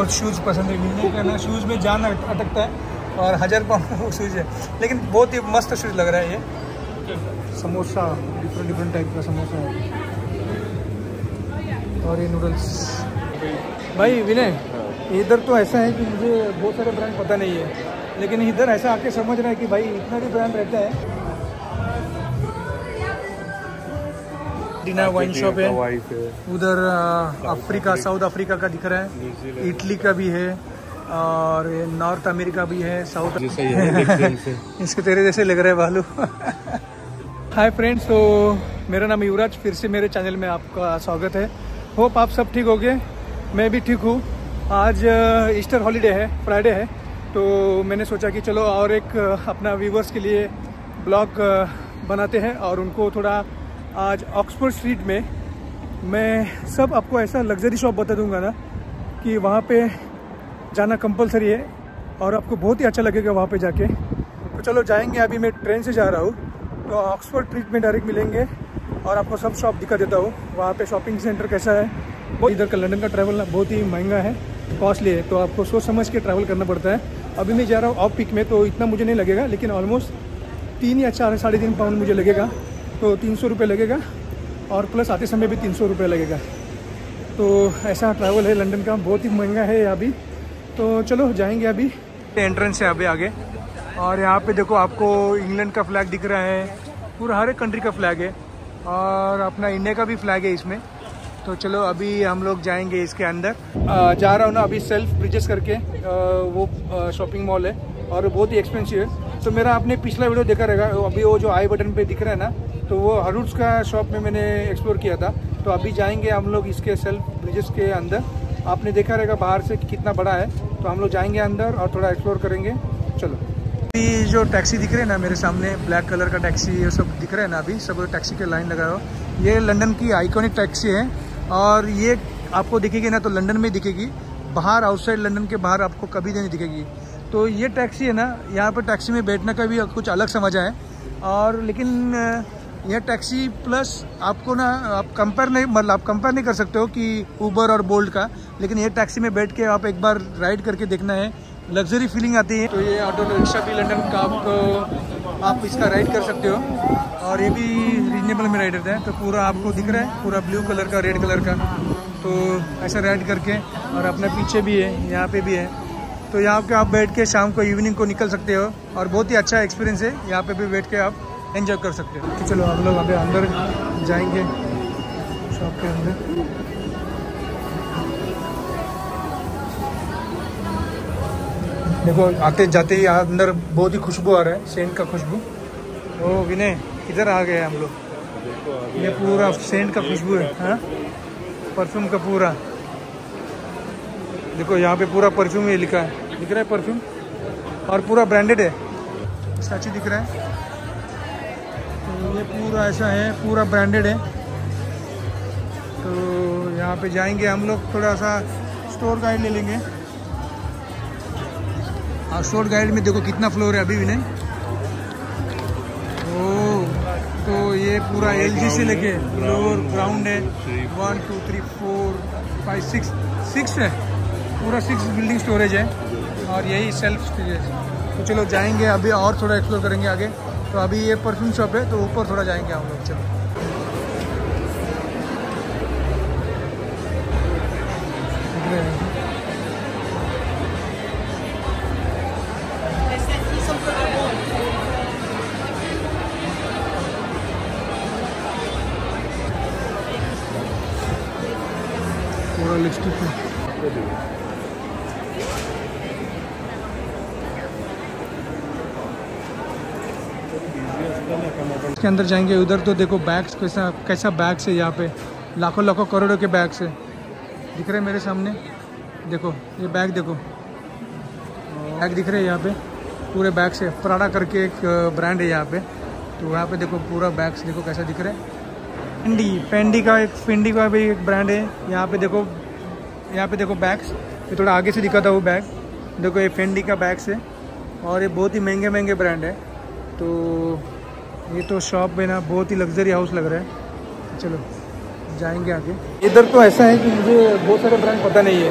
और शूज़ पसंद है, गिनने करना शूज़ में जान अटकता है और 1000 पाउंड का शूज़ है, लेकिन बहुत ही मस्त शूज़ लग रहा है ये। समोसा डिफरेंट डिफरेंट टाइप का समोसा है और ये नूडल्स। भाई विनय, इधर तो ऐसा है कि मुझे बहुत सारे ब्रांड पता नहीं है, लेकिन इधर ऐसा आके समझ रहा है कि भाई इतना भी ब्रांड रहता है। डिनर वाइन शॉप है, उधर अफ्रीका, साउथ अफ्रीका का दिख रहा है, इटली का भी है और नॉर्थ अमेरिका भी है, साउथ इसके तेरे जैसे लग रहा है भालू। हाय फ्रेंड्स, तो मेरा नाम युवराज, फिर से मेरे चैनल में आपका स्वागत है। होप आप सब ठीक हो गए, मैं भी ठीक हूँ। आज ईस्टर हॉलीडे है, फ्राइडे है, तो मैंने सोचा कि चलो और एक अपना व्यूवर्स के लिए ब्लॉग बनाते हैं और उनको थोड़ा आज ऑक्सफोर्ड स्ट्रीट में मैं सब आपको ऐसा लग्जरी शॉप बता दूंगा ना कि वहाँ पे जाना कंपलसरी है और आपको बहुत ही अच्छा लगेगा वहाँ पे जाके। तो चलो जाएंगे, अभी मैं ट्रेन से जा रहा हूँ तो ऑक्सफोर्ड स्ट्रीट में डायरेक्ट मिलेंगे और आपको सब शॉप दिखा देता हूँ, वहाँ पे शॉपिंग सेंटर कैसा है। वो इधर का लंदन का ट्रैवल बहुत ही महंगा है, कॉस्टली है, तो आपको सोच समझ के ट्रैवल करना पड़ता है। अभी मैं जा रहा हूँ ऑफ पीक में, तो इतना मुझे नहीं लगेगा, लेकिन ऑलमोस्ट 3 या 4 साढ़े 3 पाउंड मुझे लगेगा, तो 300 रुपये लगेगा और प्लस आते समय भी 300 रुपये लगेगा। तो ऐसा ट्रैवल है लंदन का, बहुत ही महंगा है अभी। तो चलो जाएंगे, अभी एंट्रेंस है अभी आगे और यहाँ पे देखो आपको इंग्लैंड का फ्लैग दिख रहा है, पूरा हर एक कंट्री का फ्लैग है और अपना इंडिया का भी फ्लैग है इसमें। तो चलो अभी हम लोग जाएंगे इसके अंदर। जा रहा हूँ ना अभी, सेल्फ्रिजेस करके वो शॉपिंग मॉल है और बहुत ही एक्सपेंसिव है। तो मेरा आपने पिछला वीडियो देखा रहेगा, अभी वो जो आई बटन पे दिख रहा है ना, तो वो हारोड्स का शॉप में मैंने एक्सप्लोर किया था। तो अभी जाएंगे हम लोग इसके सेल्फ्रिजेस के अंदर, आपने देखा रहेगा बाहर से कितना बड़ा है। तो हम लोग जाएंगे अंदर और थोड़ा एक्सप्लोर करेंगे। चलो अभी जो टैक्सी दिख रही है ना मेरे सामने, ब्लैक कलर का टैक्सी, ये सब दिख रहा है ना, अभी सब टैक्सी के लाइन लगाया हो। ये लंदन की आइकॉनिक टैक्सी है और ये आपको दिखेगी ना तो लंदन में दिखेगी, बाहर आउटसाइड लंदन के बाहर आपको कभी नहीं दिखेगी। तो ये टैक्सी है ना, यहाँ पर टैक्सी में बैठने का भी कुछ अलग समझ आए और, लेकिन यह टैक्सी प्लस आपको ना आप कंपेयर नहीं, मतलब आप कंपेयर नहीं कर सकते हो कि ऊबर और बोल्ट का, लेकिन ये टैक्सी में बैठ के आप एक बार राइड करके देखना है, लग्जरी फीलिंग आती है। तो ये ऑटो रिक्शा भी लंदन का आपको, आप इसका राइड कर सकते हो और ये भी रीजनेबल में राइड रहता है। तो पूरा आपको दिख रहा है, पूरा ब्लू कलर का, रेड कलर का, तो ऐसा राइड करके। और अपने पीछे भी है, यहाँ पे भी है, तो यहाँ पे आप बैठ के शाम को, इवनिंग को निकल सकते हो और बहुत ही अच्छा एक्सपीरियंस है, यहाँ पे भी बैठ के आप एंजॉय कर सकते हो। तो चलो हम लोग अभी अंदर जाएंगे शॉप के अंदर। देखो आते जाते ही अंदर बहुत ही खुशबू आ रहा है, सेंट का खुशबू। ओ विनय, इधर आ गए हम लोग, ये पूरा सेंट का खुशबू है, परफ्यूम का पूरा। देखो यहाँ पे पूरा परफ्यूम ही लिखा है, दिख रहा है परफ्यूम, और पूरा ब्रांडेड है, सच दिख रहा है। तो ये पूरा ऐसा है, पूरा ब्रांडेड है। तो यहाँ पे जाएंगे हम लोग, थोड़ा सा स्टोर गाइड ले लेंगे। और शॉर्ट गाइड में देखो कितना फ्लोर है अभी भी नहीं। तो ये पूरा LG से लेके फ्लोर ग्राउंड है, 1 2 3 4 5 6 है, पूरा 6 बिल्डिंग स्टोरेज है और यही सेल्फ स्टोरेज। तो चलो जाएंगे अभी और थोड़ा एक्सप्लोर करेंगे आगे। तो अभी ये परफ्यूम शॉप है, तो ऊपर थोड़ा जाएंगे हम लोग। चलो इसके अंदर जाएंगे। उधर तो देखो बैग्स, कैसा कैसा बैग्स है यहाँ पे, लाखों लाखों करोड़ों के बैग्स है, दिख रहे मेरे सामने। देखो ये बैग, देखो बैग दिख रहे हैं यहाँ पे, पूरे बैग्स है। प्राडा करके एक ब्रांड है यहाँ पे, तो यहाँ पे देखो पूरा बैग्स देखो कैसा दिख रहा है। फेंडी का भी एक ब्रांड है। यहाँ पे देखो बैग्स, ये थोड़ा आगे से दिखाता हूँ बैग, देखो ये फेंडी का बैग्स है और ये बहुत ही महंगे ब्रांड है। तो ये तो शॉप में ना बहुत ही लग्जरी हाउस लग रहा है। चलो जाएंगे आगे। इधर तो ऐसा है कि मुझे बहुत सारे ब्रांड पता नहीं है,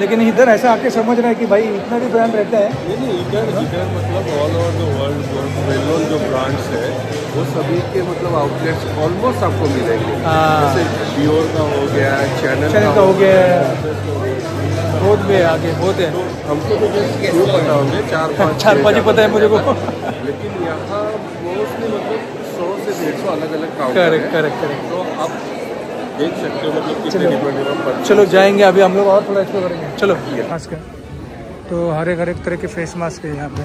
लेकिन इधर ऐसा आके समझ रहा है कि भाई इतना भी ब्रांड रहता है। नहीं इधर मतलब all over the world well known जो ब्रांड्स है वो सभी के मतलब आउटलेट्स ऑलमोस्ट आपको मिलेंगे। जैसे डियोर का हो गया, चैनल का हो गया, बहुत में आगे बहुत है। हमको तो जो पता होंगे चार पाँच ही पता है मुझे को। लेकिन यहाँ मोस्टली मतलब 100 से 150 अलग अलग काउंटर है। करेक्ट। तो आप देख सकते हो मतलब कितने डिफरेंट पर। चलो जाएंगे अभी हम लोग और थोड़ा एक्सप्लोर करेंगे। चलो मास्क तो हर एक तरह के फेस मास्क है यहाँ पे।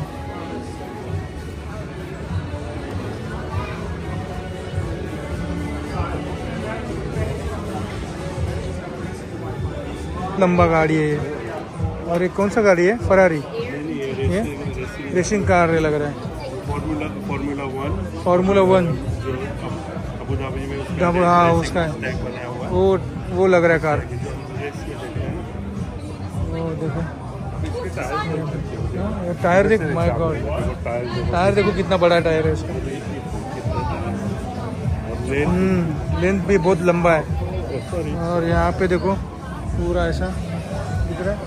लंबा गाड़ी है और एक कौन सा गाड़ी है फरारी, ये रेसिंग कार लग रहा है। फार्मूला वन हाँ उसका है वो लग रहा है कार। वो देखो टायर देख, माय गॉड टायर देखो कितना बड़ा टायर है इसका। लेंथ भी बहुत लंबा है। और यहाँ पे देखो पूरा ऐसा दिख रहा है।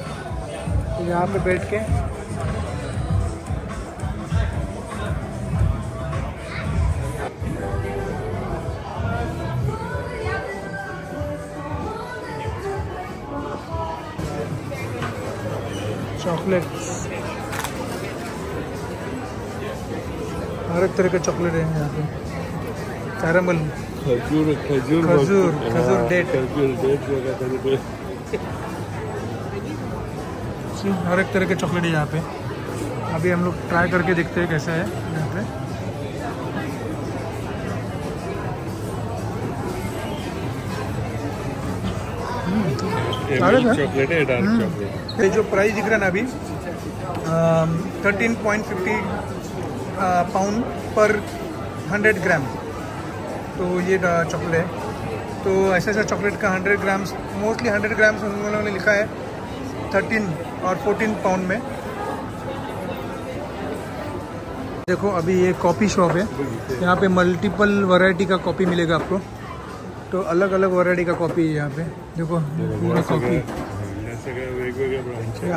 तो यहाँ पे बैठ के चॉकलेट्स हर एक तरह के चॉकलेट है यहाँ पे। कैरामल खजूर डेट हर एक तरह के चॉकलेट है यहाँ पे। अभी हम लोग ट्राई करके देखते हैं कैसा है यहाँ पे। ये जो प्राइस दिख रहा है ना अभी 13.50 पाउंड पर 100 ग्राम। तो ये चॉकलेट है। तो ऐसा ऐसा चॉकलेट का 100 ग्राम्स मोस्टली 100 ग्राम्स उन लोगों ने लिखा है 13 और 14 पाउंड में। देखो अभी ये कॉफ़ी शॉप है। यहाँ पे मल्टीपल वैरायटी का कॉफ़ी मिलेगा आपको। तो अलग अलग वैरायटी का कॉफ़ी है यहाँ पे। देखो पूरा कॉफ़ी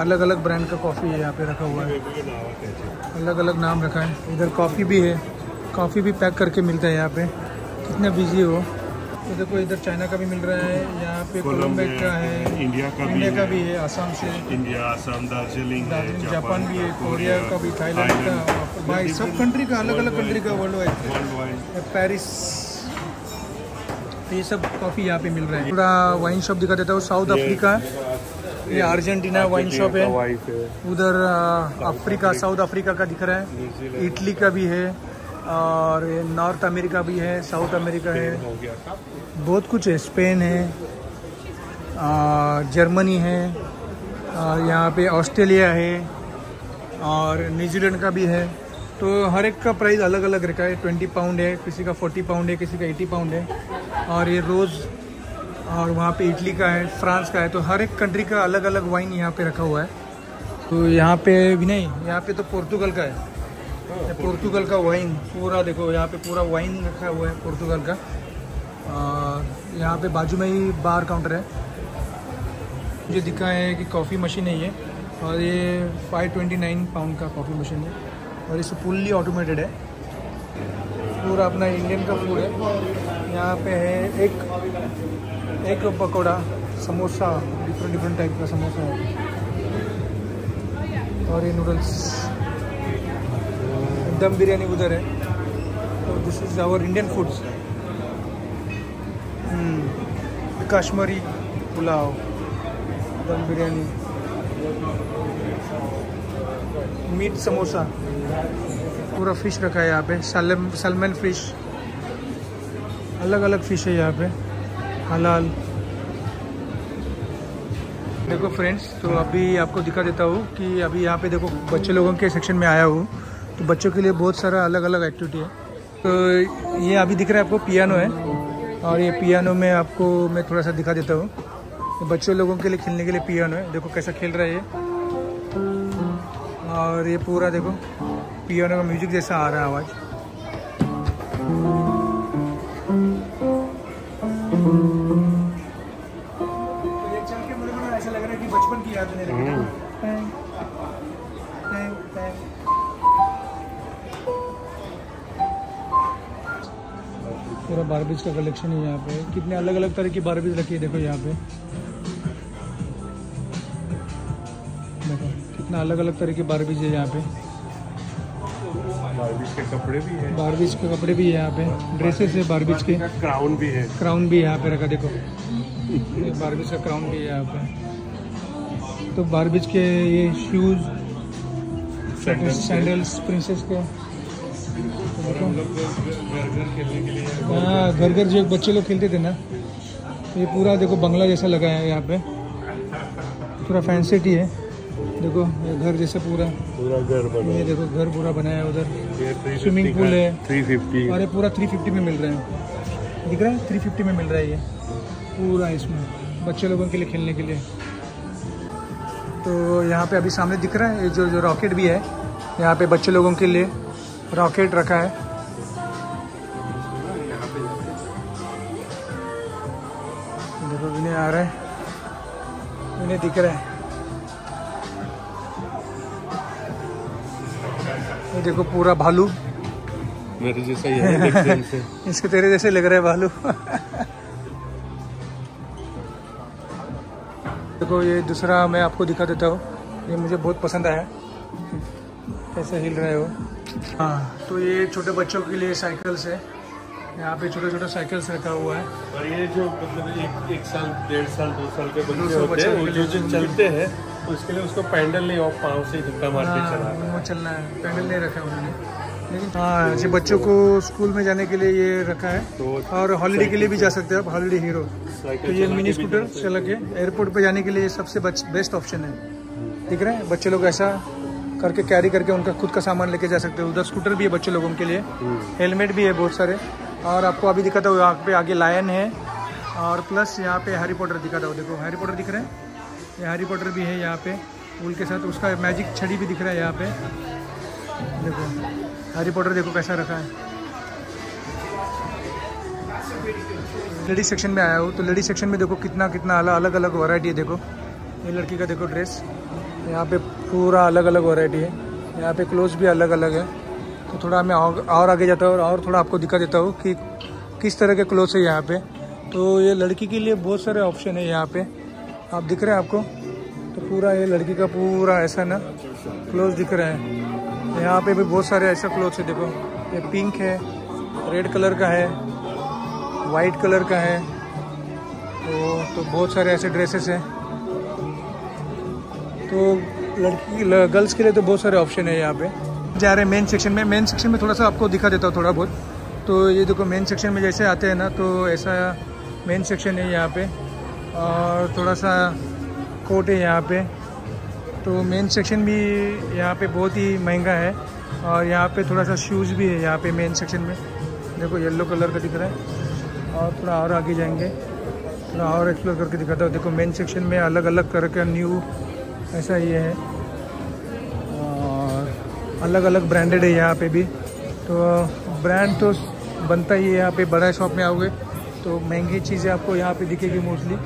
अलग अलग ब्रांड का कॉफ़ी है यहाँ पे रखा हुआ है। अलग अलग नाम रखा है। इधर कॉफ़ी भी है। कॉफ़ी भी पैक करके मिलता है यहाँ पे। कितना बिजी हो। तो देखो इधर चाइना का भी मिल रहा है यहाँ पे। कोलंबिया का है, इंडिया का भी है, आसाम से दार्जिलिंग, जापान भी है, कोरिया का भी, थाईलैंड का, भाई सब कंट्री का अलग अलग कंट्री का वर्ल्ड वाइड। पेरिस ये सब कॉफ़ी यहाँ पे मिल रहा है। थोड़ा वाइन शॉप दिखा देता हूँ। साउथ अफ्रीका ये अर्जेंटीना वाइन शॉप है। उधर अफ्रीका साउथ अफ्रीका का दिख रहा है। इटली का भी है और ये नॉर्थ अमेरिका भी है, साउथ अमेरिका है, बहुत कुछ है। स्पेन है, जर्मनी है और यहाँ पे ऑस्ट्रेलिया है और न्यूजीलैंड का भी है। तो हर एक का प्राइस अलग अलग रखा है। 20 पाउंड है, किसी का 40 पाउंड है, किसी का 80 पाउंड है। और ये रोज़ और वहाँ पे इटली का है, फ्रांस का है। तो हर एक कंट्री का अलग अलग वाइन यहाँ पे रखा हुआ है। तो यहाँ पे भी नहीं, यहाँ पे तो पोर्तुगल का है। पोर्तुगल का वाइन पूरा देखो यहाँ पे पूरा वाइन रखा हुआ है पोर्तुगल का। और यहाँ पे बाजू में ही बार काउंटर है। मुझे दिखा है कि कॉफ़ी मशीन है ये। और ये 529 पाउंड का कॉफ़ी मशीन है और इसे फुल्ली ऑटोमेटेड है। पूरा अपना इंडियन का फूड है यहाँ पे है। एक पकौड़ा, समोसा, डिफरेंट टाइप का समोसा है। और ये नूडल्स, दम बिरयानी उधर है। तो this is our Indian foods. Kashmiri pulao, dum biryani, meet samosa, पूरा फिश रखा है यहाँ पे। सलमन फिश, अलग अलग फिश है यहाँ पे, हलाल। देखो फ्रेंड्स, तो अभी आपको दिखा देता हूँ कि अभी यहाँ पे देखो बच्चे लोगों के सेक्शन में आया हूँ। तो बच्चों के लिए बहुत सारा अलग अलग एक्टिविटी है। तो ये अभी दिख रहा है आपको पियानो है। और ये पियानो में आपको मैं थोड़ा सा दिखा देता हूँ। तो बच्चों लोगों के लिए खेलने के लिए पियानो है। देखो कैसा खेल रहा है ये। और ये पूरा देखो पियानो का म्यूजिक जैसा आ रहा है आवाज़। तो ये चल के मुझे ऐसा लग रहा है कि बचपन की याद है। bang, bang, bang. पूरा बारबीज का कलेक्शन है यहाँ पे। कितने अलग अलग तरह की बारबीज रखी है, देखो यहाँ पे, देखो कितना अलग अलग तरह की बारबीज है यहाँ पे। बारबीज के कपड़े भी है, बारबीज के कपड़े भी है यहाँ पे, ड्रेसेस है बारबीज के, क्राउन भी है, क्राउन भी यहाँ पे रखा, देखो बारबीज का क्राउन भी है यहाँ पे। तो बारबीज के ये शूज, सैंडल्स, प्रिंसेस के, हाँ घर घर जो बच्चे लोग खेलते थे ना, ये पूरा देखो बंगला जैसा लगा है यहाँ पे, पूरा फैंसिटी है, देखो ये घर जैसा पूरा घर बना, ये देखो घर पूरा बनाया है, उधर स्विमिंग पूल है 350, अरे पूरा 350 में मिल रहा है, दिख रहा है 350 में मिल रहा है ये पूरा, इसमें बच्चे लोगों के लिए खेलने के लिए। तो यहाँ पे अभी सामने दिख रहा है ये जो रॉकेट भी है यहाँ पे, बच्चे लोगों के लिए रॉकेट रखा है। देखो इन्हें आ रहा है, इन्हें दिख रहा है, देखो पूरा भालू मेरे जैसा ही है इसके तेरे जैसे लग रहा है भालू देखो ये दूसरा मैं आपको दिखा देता हूँ, ये मुझे बहुत पसंद आया, ऐसे हिल रहा है वो। हाँ तो ये छोटे बच्चों के लिए साइकिल्स है यहाँ पे, छोटे छोटे साइकिल्स रखा हुआ है, और ये जो मतलब एक साल, 1.5 साल, 2 साल के बच्चे होते हैं जो चलते हैं, उसके लिए उसको पैंडल नहीं और पाँव से धक्का मार के चला है, वो चलना है, पैंडल नहीं रखा उन्होंने, लेकिन हाँ जी बच्चों को स्कूल में जाने के लिए ये रखा है, तो और हॉलीडे के लिए भी जा सकते हो आप, हॉलीडे हीरो, तो ये मिनी स्कूटर चला के एयरपोर्ट पे जाने के लिए सबसे बेस्ट ऑप्शन है, ठीक है। बच्चे लोग ऐसा करके कैरी करके उनका खुद का सामान लेके जा सकते हो, उधर स्कूटर भी है बच्चे लोगों के लिए, हेलमेट भी है बहुत सारे, और आपको अभी दिखाता हूँ यहाँ पे आगे लायन है, और प्लस यहाँ पे हैरी पॉटर दिखाता हूँ, देखो हैरी पॉटर दिख रहे हैं, ये हैरी पॉटर भी है यहाँ पे फूल के साथ, उसका मैजिक छड़ी भी दिख रहा है यहाँ पे, देखो हैरी पॉटर देखो कैसा रखा है। लेडीज सेक्शन में आया हूँ तो लेडीज सेक्शन में देखो कितना कितना अलग अलग वैरायटी है, देखो ये लड़की का देखो ड्रेस, यहाँ पे पूरा अलग अलग वैरायटी है, यहाँ पे क्लोथ भी अलग अलग है। तो थोड़ा मैं और आगे जाता हूँ और थोड़ा आपको दिखा देता हूँ कि किस तरह के क्लोथ्स है यहाँ पे। तो ये लड़की के लिए बहुत सारे ऑप्शन है यहाँ पे, आप दिख रहे हैं आपको, तो पूरा ये लड़की का पूरा ऐसा ना क्लोथ दिख रहा है, यहाँ पे भी बहुत सारे ऐसा क्लोथ्स है, देखो ये पिंक है, रेड कलर का है, वाइट कलर का है, तो बहुत सारे ऐसे ड्रेसेस हैं, तो लड़की गर्ल्स के लिए तो बहुत सारे ऑप्शन है यहाँ पे। जा रहे हैं मेन सेक्शन में, मेन सेक्शन में थोड़ा सा आपको दिखा देता हूँ थोड़ा बहुत। तो ये देखो मेन सेक्शन में जैसे आते हैं ना, तो ऐसा मेन सेक्शन है यहाँ पे, और थोड़ा सा कोट है यहाँ पे। तो मेन सेक्शन भी यहाँ पे बहुत ही महंगा है, और यहाँ पे थोड़ा सा शूज़ भी है यहाँ पे मेन सेक्शन में, देखो येलो कलर का दिख रहा है, और थोड़ा और आगे जाएंगे, थोड़ा और एक्सप्लोर करके दिखाता हूँ। देखो मेन सेक्शन में अलग अलग तरह का न्यू ऐसा ये है, और अलग अलग ब्रांडेड है यहाँ पे भी, तो ब्रांड तो बनता ही है यहाँ पे, बड़ा शॉप में आओगे तो महंगी चीज़ें आपको यहाँ पे दिखेगी मोस्टली।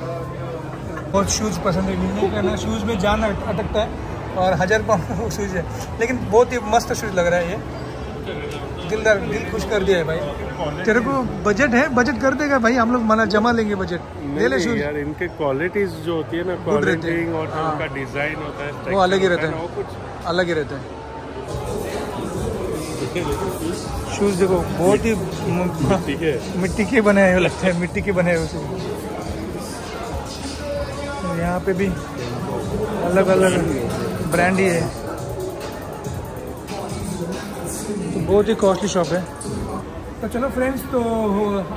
और शूज़ पसंद है मुझे, कहना शूज़ में जान अटकता है, और 1000 पाउंड वो शूज़ है, लेकिन बहुत ही मस्त शूज़ लग रहा है ये, दिलदार, दिल खुश कर दिया है भाई। तेरे को बजट है, बजट कर देगा भाई, हम लोग मना जमा लेंगे बजट, ले ले शूज़ यार। इनके क्वालिटीज़ जो होती है ना, क्वालिटीज़ और उनका डिज़ाइन होता है वो अलग ही रहता है, कुछ अलग ही रहता है। शूज़ देखो बहुत ही मिट्टी के बनाए हुए लगते हैं, मिट्टी के बनाए हुए। यहाँ पे भी अलग अलग ब्रांड ही है, तो बहुत ही कॉस्टली शॉप है। तो चलो फ्रेंड्स, तो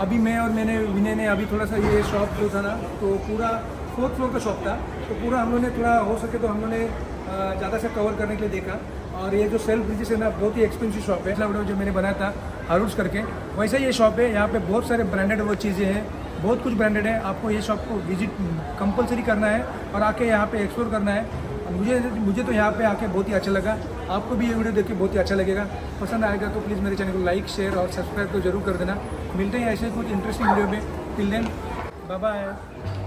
अभी मैं और मैंने विनय ने अभी थोड़ा सा ये शॉप जो था ना, तो पूरा 4th फ्लोर का शॉप था, तो पूरा हम लोग ने थोड़ा हो सके तो हम लोग ने ज़्यादा से कवर करने के लिए देखा। और ये जो सेल्फ्रिजेस है ना, बहुत ही एक्सपेंसिव शॉप है, पिछला वीडियो जो मैंने बनाया था हार्ड्स करके, वैसा ये शॉप है। यहाँ पे बहुत सारे ब्रांडेड वो चीज़ें हैं, बहुत कुछ ब्रांडेड है, आपको ये शॉप को विजिट कंपलसरी करना है और आके यहाँ पे एक्सप्लोर करना है। मुझे तो यहाँ पे आके बहुत ही अच्छा लगा, आपको भी ये वीडियो देख के बहुत ही अच्छा लगेगा। पसंद आएगा तो प्लीज़ मेरे चैनल को लाइक, शेयर और सब्सक्राइब तो जरूर कर देना। मिलते हैं ऐसे कुछ इंटरेस्टिंग वीडियो में, टिल देन बाय बाय।